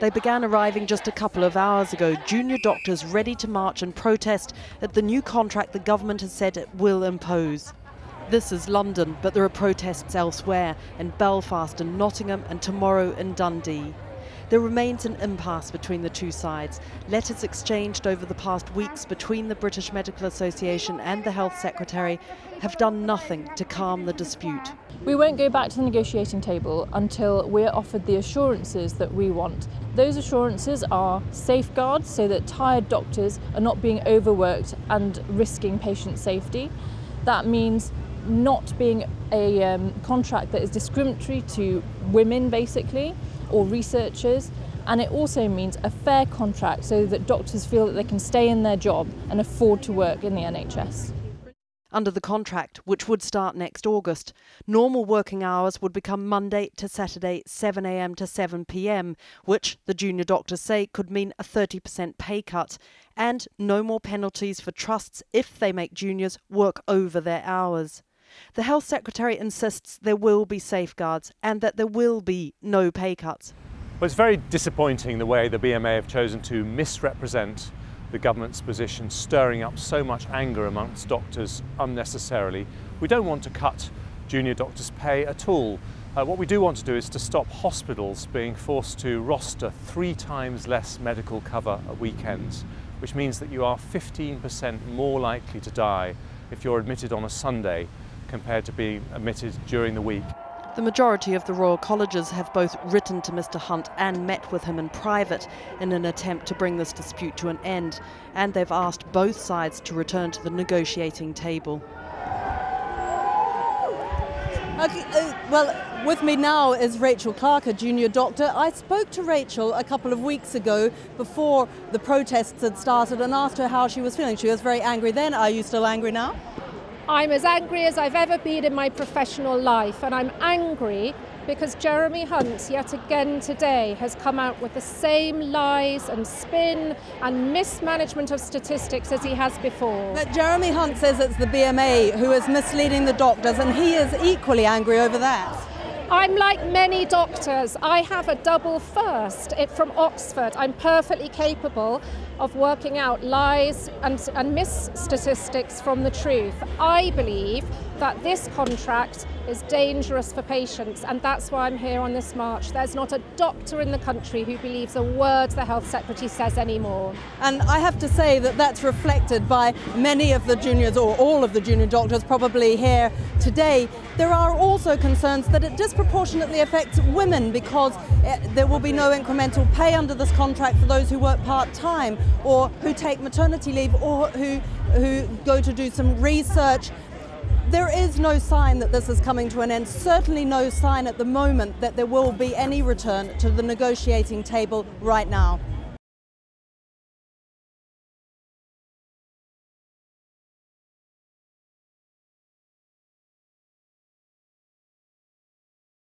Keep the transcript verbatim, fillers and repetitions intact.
They began arriving just a couple of hours ago, junior doctors ready to march and protest at the new contract the government has said it will impose. This is London, but there are protests elsewhere, in Belfast and Nottingham, and tomorrow in Dundee. There remains an impasse between the two sides. Letters exchanged over the past weeks between the British Medical Association and the Health Secretary have done nothing to calm the dispute. We won't go back to the negotiating table until we're offered the assurances that we want. Those assurances are safeguards, so that tired doctors are not being overworked and risking patient safety. That means not being a um, contract that is discriminatory to women, basically, or researchers, and it also means a fair contract so that doctors feel that they can stay in their job and afford to work in the N H S. Under the contract, which would start next August, normal working hours would become Monday to Saturday, seven A M to seven P M, which, the junior doctors say, could mean a thirty percent pay cut, and no more penalties for trusts if they make juniors work over their hours. The Health Secretary insists there will be safeguards and that there will be no pay cuts. Well, it's very disappointing the way the B M A have chosen to misrepresent the government's position, stirring up so much anger amongst doctors unnecessarily. We don't want to cut junior doctors' pay at all. Uh, what we do want to do is to stop hospitals being forced to roster three times less medical cover at weekends, which means that you are fifteen percent more likely to die if you're admitted on a Sunday compared to being admitted during the week. The majority of the Royal Colleges have both written to Mister Hunt and met with him in private in an attempt to bring this dispute to an end, and they've asked both sides to return to the negotiating table. Okay, uh, well, with me now is Rachel Clark, a junior doctor. I spoke to Rachel a couple of weeks ago before the protests had started and asked her how she was feeling. She was very angry then. Are you still angry now? I'm as angry as I've ever been in my professional life, and I'm angry because Jeremy Hunt yet again today has come out with the same lies and spin and mismanagement of statistics as he has before. But Jeremy Hunt says it's the B M A who is misleading the doctors, and he is equally angry over that. I'm like many doctors. I have a double first it from Oxford. I'm perfectly capable of working out lies and, and misstatistics from the truth. I believe that this contract is dangerous for patients, and that's why I'm here on this march. There's not a doctor in the country who believes a word the Health Secretary says anymore. And I have to say that that's reflected by many of the juniors, or all of the junior doctors probably here today. There are also concerns that it disproportionately affects women, because there will be no incremental pay under this contract for those who work part-time, or who take maternity leave, or who, who go to do some research. There is no sign that this is coming to an end, certainly no sign at the moment that there will be any return to the negotiating table right now.